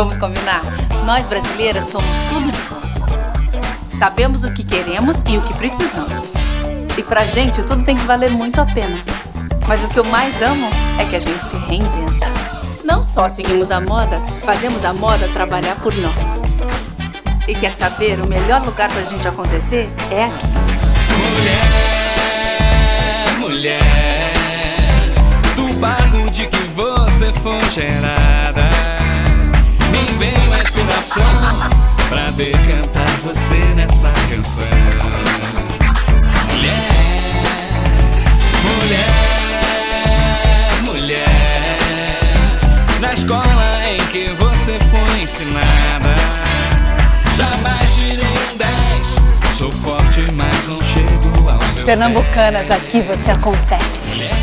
Vamos combinar? Nós brasileiras somos tudo de bom. Sabemos o que queremos e o que precisamos. E pra gente, tudo tem que valer muito a pena. Mas o que eu mais amo é que a gente se reinventa. Não só seguimos a moda, fazemos a moda trabalhar por nós. E quer saber, o melhor lugar pra gente acontecer é aqui. Mulher, do barro de que você foi gerada, me vem uma inspiração pra decantar você nessa canção. Mulher, na escola em que você foi ensinada, jamais tirei um 10, sou forte mas não chego ao seu pé. Pernambucanas, aqui você acontece.